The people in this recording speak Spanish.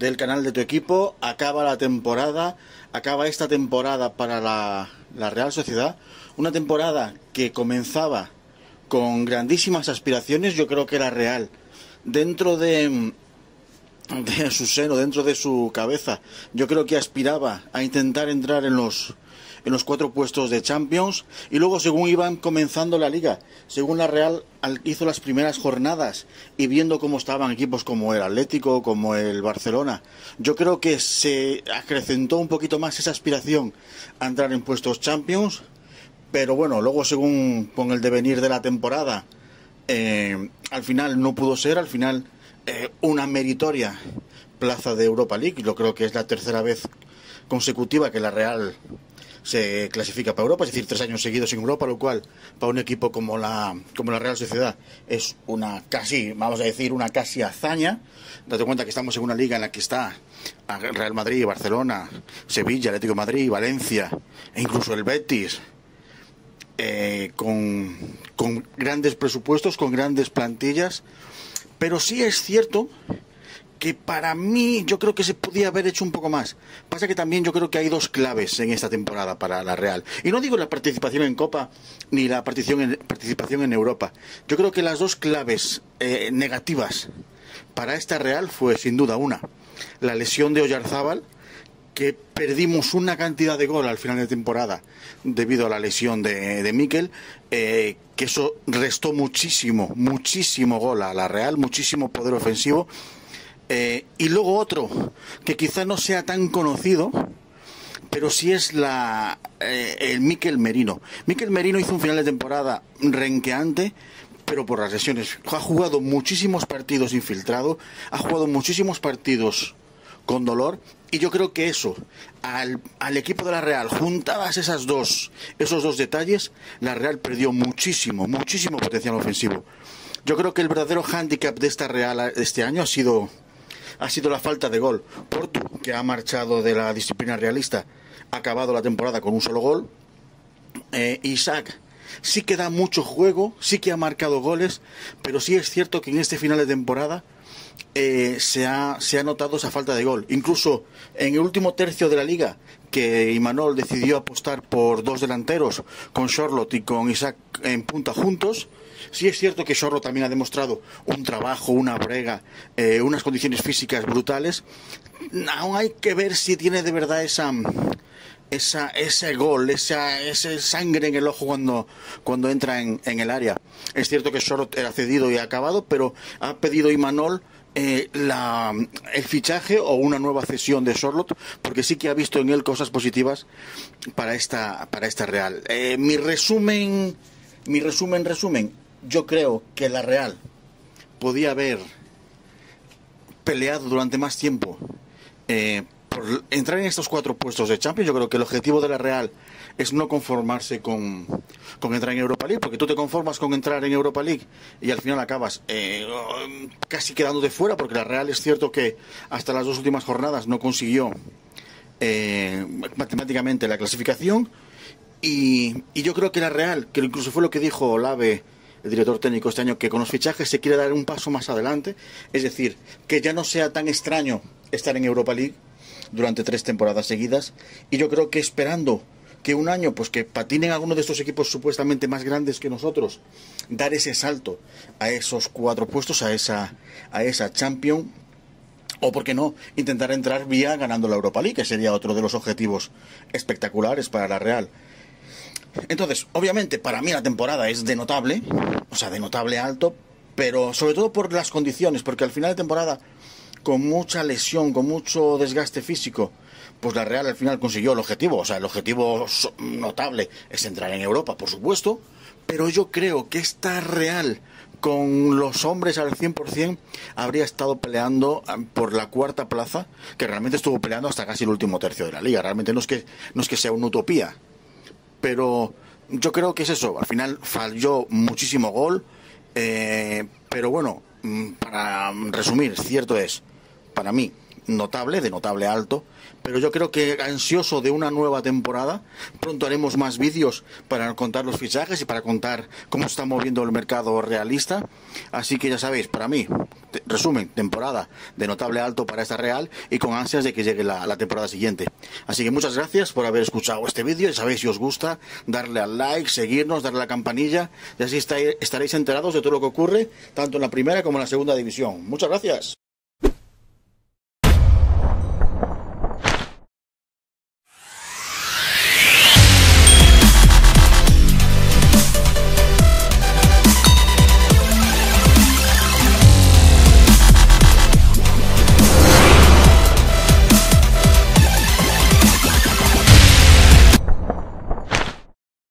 del canal de tu equipo. Acaba la temporada, acaba esta temporada para la Real Sociedad, una temporada que comenzaba con grandísimas aspiraciones. Yo creo que la Real, dentro de su seno, dentro de su cabeza, yo creo que aspiraba a intentar entrar en los 4 puestos de Champions, y luego según iban comenzando la Liga, según la Real hizo las primeras jornadas y viendo cómo estaban equipos como el Atlético, como el Barcelona, yo creo que se acrecentó un poquito más esa aspiración a entrar en puestos Champions. Pero bueno, luego según con el devenir de la temporada, al final no pudo ser, al final una meritoria plaza de Europa League. Yo creo que es la tercera vez consecutiva que la Real se clasifica para Europa, es decir, 3 años seguidos en Europa, lo cual para un equipo como la Real Sociedad es una casi, vamos a decir, una casi hazaña. Date cuenta que estamos en una liga en la que está Real Madrid, Barcelona, Sevilla, Atlético de Madrid, Valencia e incluso el Betis, con grandes presupuestos, con grandes plantillas. Pero sí es cierto que para mí yo creo que se podía haber hecho un poco más. Pasa que también yo creo que hay dos claves en esta temporada para la Real. Y no digo la participación en Copa ni la participación en Europa. Yo creo que las dos claves negativas para esta Real fue sin duda una, la lesión de Oyarzábal, que perdimos una cantidad de gol al final de temporada debido a la lesión de Mikel, que eso restó muchísimo gol a la Real, muchísimo poder ofensivo. Y luego otro, que quizá no sea tan conocido, pero sí es el Mikel Merino. Mikel Merino hizo un final de temporada renqueante, pero por las lesiones. Ha jugado muchísimos partidos infiltrado, ha jugado muchísimos partidos con dolor, y yo creo que eso, al equipo de la Real, juntadas esos dos detalles, la Real perdió muchísimo potencial ofensivo. Yo creo que el verdadero hándicap de esta Real este año ha sido la falta de gol. Portu, que ha marchado de la disciplina realista, ha acabado la temporada con un solo gol. Isaac sí que da mucho juego, sí que ha marcado goles, pero sí es cierto que en este final de temporada se ha notado esa falta de gol. Incluso en el último tercio de la Liga, que Imanol decidió apostar por 2 delanteros, con Charlotte y con Isaac en punta juntos. Sí es cierto que Sorloth también ha demostrado un trabajo, una brega, unas condiciones físicas brutales. Aún hay que ver si tiene de verdad ese gol, ese sangre en el ojo cuando entra en el área. Es cierto que Sorloth era cedido y ha acabado, pero ha pedido Imanol el fichaje o una nueva cesión de Sorloth, porque sí que ha visto en él cosas positivas para esta Real. Mi resumen, yo creo que la Real podía haber peleado durante más tiempo por entrar en estos 4 puestos de Champions. Yo creo que el objetivo de la Real es no conformarse con entrar en Europa League, porque tú te conformas con entrar en Europa League y al final acabas casi quedándote fuera, porque la Real es cierto que hasta las 2 últimas jornadas no consiguió matemáticamente la clasificación. Y yo creo que la Real, que incluso fue lo que dijo Olave, el director técnico, este año, que con los fichajes se quiere dar un paso más adelante. Es decir, que ya no sea tan extraño estar en Europa League durante 3 temporadas seguidas. Y yo creo que esperando que un año, pues que patinen algunos de estos equipos supuestamente más grandes que nosotros, dar ese salto a esos 4 puestos, a esa Champions. O, ¿por qué no?, intentar entrar vía ganando la Europa League, que sería otro de los objetivos espectaculares para la Real. Entonces, obviamente, para mí la temporada es de notable, o sea, de notable alto, pero sobre todo por las condiciones, porque al final de temporada, con mucha lesión, con mucho desgaste físico, pues la Real al final consiguió el objetivo. O sea, el objetivo notable es entrar en Europa, por supuesto, pero yo creo que esta Real, con los hombres al 100%, habría estado peleando por la 4ª plaza, que realmente estuvo peleando hasta casi el último tercio de la Liga. Realmente no es que sea una utopía, pero yo creo que es eso. Al final falló muchísimo gol, pero bueno, para resumir, cierto es, para mí, notable, de notable alto, pero yo creo que ansioso de una nueva temporada. Pronto haremos más vídeos para contar los fichajes y para contar cómo está moviendo el mercado realista. Así que ya sabéis, para mí, resumen, temporada de notable alto para esta Real y con ansias de que llegue la temporada siguiente. Así que muchas gracias por haber escuchado este vídeo. Ya sabéis, si os gusta, darle al like, seguirnos, darle a la campanilla, y así estaréis enterados de todo lo que ocurre, tanto en la primera como en la segunda división. Muchas gracias.